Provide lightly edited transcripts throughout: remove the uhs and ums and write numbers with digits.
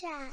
Come.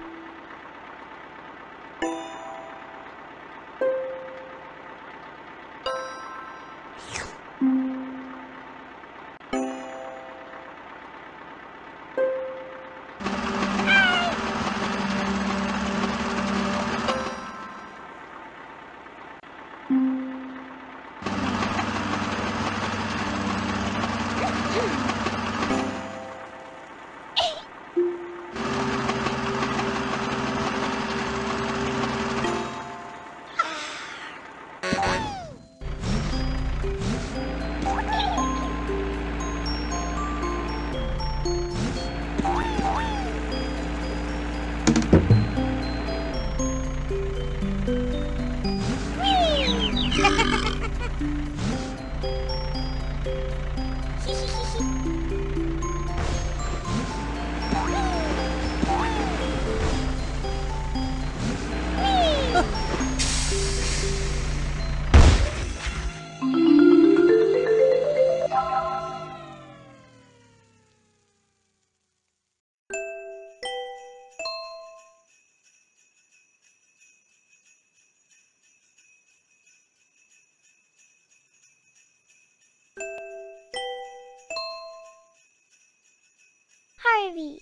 Harvey.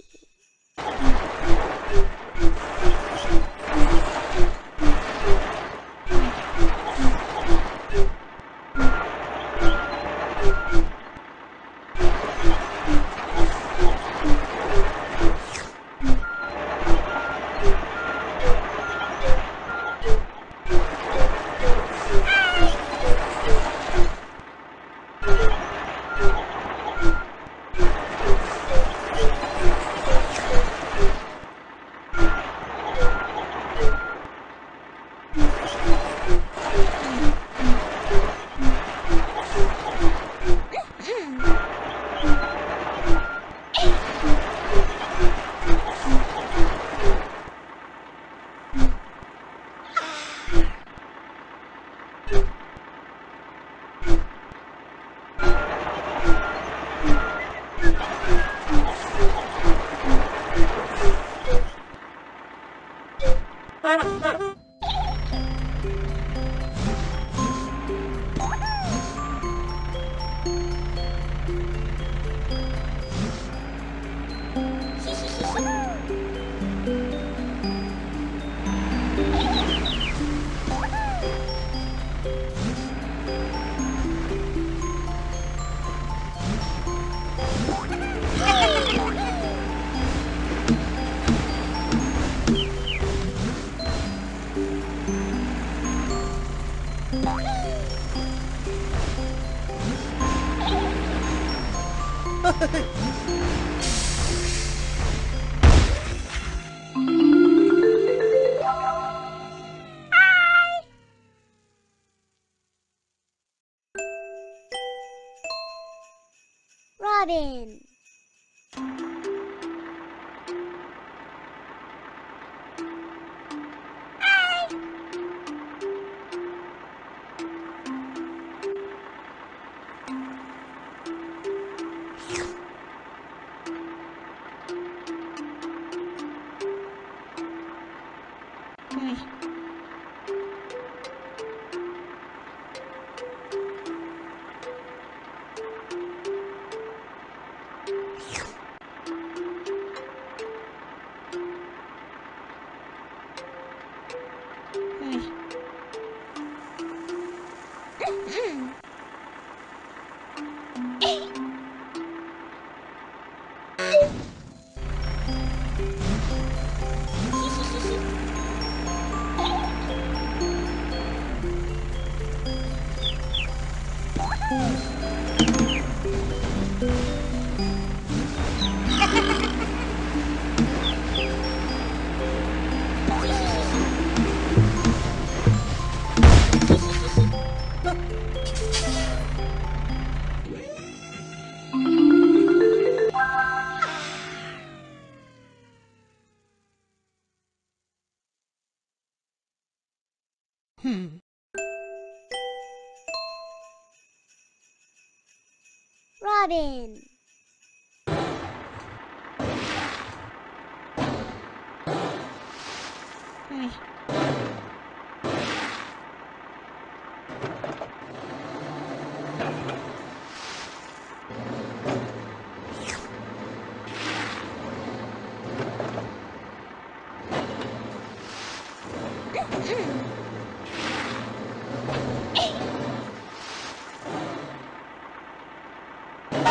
Robin.